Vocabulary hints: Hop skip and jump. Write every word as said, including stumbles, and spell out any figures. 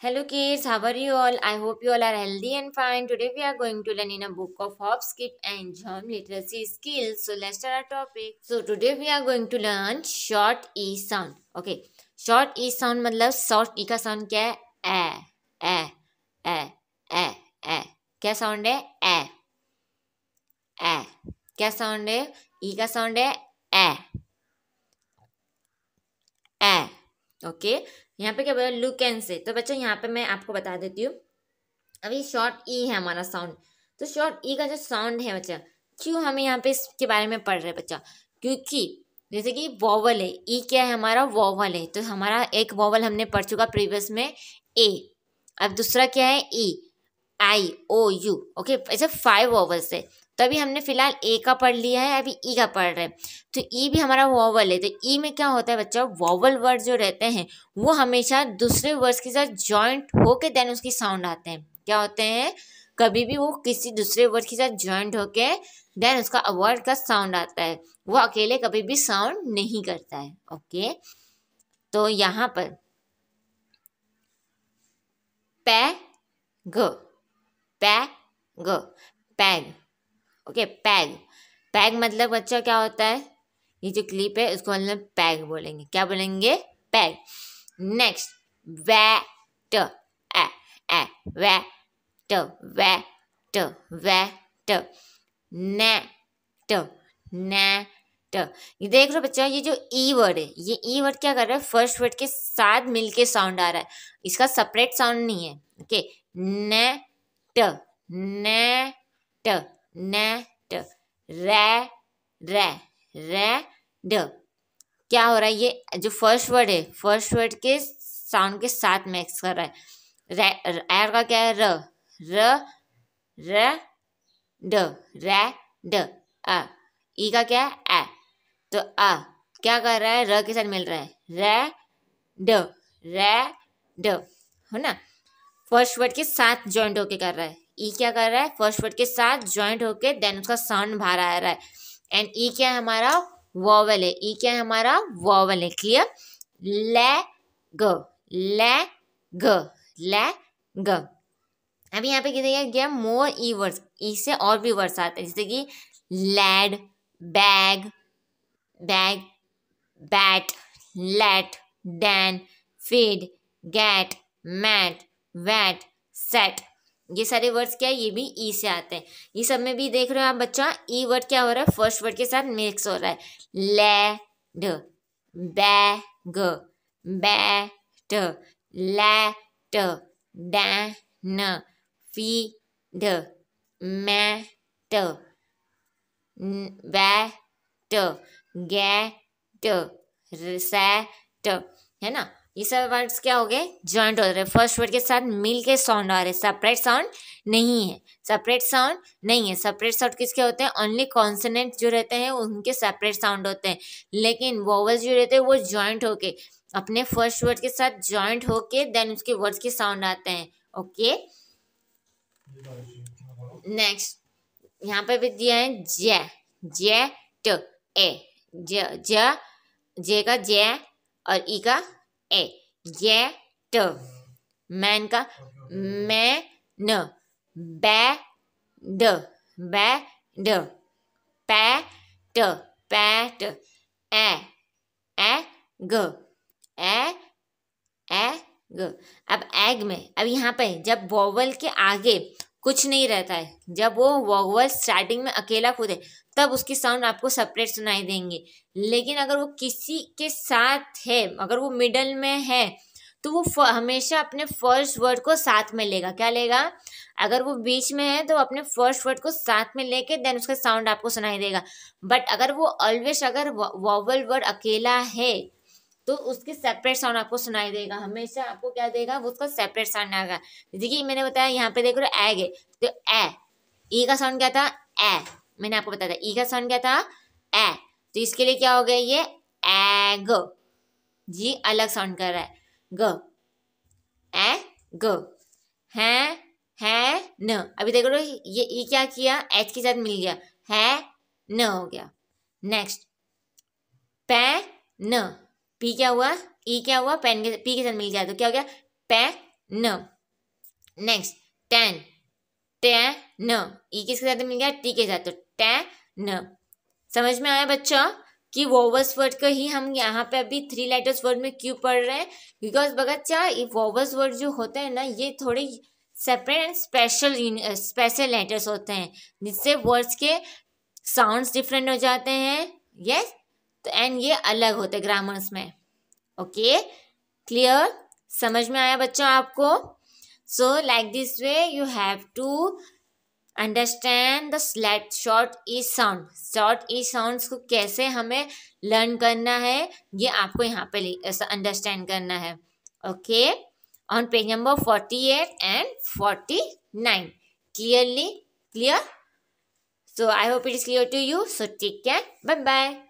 Hello kids, how are you all? I hope you all are healthy and fine. Today we are going to learn in a book of Hop, Skip and Jump literacy skills. So let's start our topic. So today we are going to learn short e sound. Okay, short e sound मतलब short e का sound क्या है? ए ए ए ए ए क्या sound है? ए ए क्या sound है? e का sound है ए ए. Okay okay. यहाँ पे क्या बोला? लुक एंड से. तो बच्चों यहाँ पे मैं आपको बता देती हूँ. अभी शॉर्ट ई है हमारा साउंड. तो शॉर्ट ई का जो साउंड है बच्चा, क्यों हम यहाँ पे इसके बारे में पढ़ रहे हैं बच्चा? क्योंकि जैसे कि वॉवल है, ई क्या है हमारा? वॉवल है. तो हमारा एक वॉवल हमने पढ़ चुका प्रीवियस में, ए. अब दूसरा क्या है? E I O U. Okay, ऐसे फाइव वॉवल्स है. तो अभी हमने फिलहाल ए का पढ़ लिया है, अभी ई का पढ़ रहे हैं. तो ई भी हमारा वॉवल है. तो ई में क्या होता है बच्चा? वॉवल वर्ड जो रहते हैं वो हमेशा दूसरे वर्ड्स के साथ जॉइंट होके देन उसकी साउंड आते हैं. क्या होते हैं? कभी भी वो किसी दूसरे वर्ड के साथ जॉइंट होके देन उसका वर्ड का साउंड आता है. वो अकेले कभी भी साउंड नहीं करता है. ओके, तो यहाँ पर पै ग पै ग peg. Okay okay, peg. Peg मतलब बच्चा क्या होता है? ये जो क्लिप है उसको हम पैग बोलेंगे. क्या बोलेंगे? Peg. Next VAT A A VAT VAT VAT net net. ये देख लो बच्चा, ये जो ई वर्ड है, ये ई वर्ड क्या कर रहा है? फर्स्ट वर्ड के साथ मिलके साउंड आ रहा है. इसका सेपरेट साउंड नहीं है. ओके, नेट नेट नेट रे रे रे ड. क्या हो रहा है? ये जो फर्स्ट वर्ड है फर्स्ट वर्ड के साउंड के साथ मिक्स कर रहा है. रे का क्या है? र र र ड रे ड. आ ई का क्या है? ए. तो आ क्या कर रहा है? र के साथ मिल रहा है. रे ड रे ड हो ना, फर्स्ट वर्ड के साथ जॉइंट होके कर रहा है. ई क्या कर रहा है? फर्स्ट वर्ड के साथ जॉइंट होके देन उसका साउंड बाहर आ रहा है. एंड ई क्या है हमारा? वॉवल है. ई क्या है हमारा? वॉवल है. क्लियर? ले ग ले ग ले ग. अभी यहाँ पे किया गया मोर ई वर्ड्स. ई से और भी वर्ड्स आते हैं, जैसे कि lead bag bag bat let den feed get mat VAT set. ये सारे वर्ड्स क्या है? ये भी ई से आते हैं. ये सब में भी देख रहे हो आप बच्चा, ई वर्ड क्या हो रहा है? फर्स्ट वर्ड के साथ मिक्स हो रहा है. Lead bag bat let den feed mat bat get set. है ना, ये सब वर्ड्स क्या हो गए? जॉइंट हो रहे हैं. फर्स्ट वर्ड के साथ मिल के साउंड आ रहे हैं. सेपरेट साउंड नहीं है. सेपरेट साउंड नहीं है. सेपरेट साउंड किसके होते हैं? ओनली कॉन्सोनेंट जो रहते हैं उनके सेपरेट साउंड होते हैं. लेकिन वॉवल्स जो रहते हैं वो जॉइंट होके अपने फर्स्ट वर्ड के साथ जॉइंट होके देन उसके वर्ड्स के साउंड आते हैं. ओके, नेक्स्ट यहाँ पे भी दिया है जे जे ट ए जे जे जे का जे और ई का ए ये ट. मैन का मैं न बै ड बै ड पै ट पै ट ए ए ग ए ए ग. अब एग में, अब यहाँ पे जब वॉवल के आगे कुछ नहीं रहता है, जब वो वॉवल स्टार्टिंग में अकेला खुद है तब उसकी साउंड आपको सेपरेट सुनाई देंगे. लेकिन अगर वो किसी के साथ है, अगर वो मिडल में है, तो वो हमेशा अपने फर्स्ट वर्ड को साथ में लेगा. क्या लेगा? अगर वो बीच में है तो अपने फर्स्ट वर्ड को साथ में लेके देन उसका साउंड आपको सुनाई देगा. बट अगर वो ऑलवेज अगर वॉवल वर्ड अकेला है तो उसके सेपरेट साउंड आपको सुनाई देगा. हमेशा आपको क्या देगा? वो उसका सेपरेट साउंड आएगा. देखिए मैंने बताया यहाँ पे देखो एग है तो ए. ई का साउंड क्या था? ए. मैंने आपको बताया था ई का साउंड क्या था? ए. तो इसके लिए क्या हो गया? ये एग जी अलग साउंड कर रहा है. ग ए ग है है न. अभी देखो ये ई क्या किया? एच के साथ मिल गया, है न हो गया. नेक्स्ट पै न. पी क्या हुआ? ई क्या हुआ? पेन के पी के साथ मिल गया तो क्या हो गया? पै न। नेक्स्ट टैन, टैन न, ई किसके साथ मिल गया? टी के साथ, तो टैन न। समझ में आया बच्चों कि वॉवल्स वर्ड का ही हम यहाँ पे अभी थ्री लेटर्स वर्ड में क्यों पढ़ रहे हैं? बिकॉज बच्चा ये वॉवल्स वर्ड जो होते हैं ना, ये थोड़े separate and special special letters होते हैं, जिससे वर्ड्स के साउंड्स डिफरेंट हो जाते हैं। यस, तो एंड ये अलग होते हैं ग्रामर्स में। Okay, clear? समझ में आया बच्चों आपको? So like this way you have to understand the slat short E sound. Short E sounds को कैसे हमें लर्न करना है, ये आपको यहाँ पे अंडरस्टैंड करना है। Okay, on page number forty eight and forty nine clearly clear. So I hope it is clear to you. So take care, bye bye.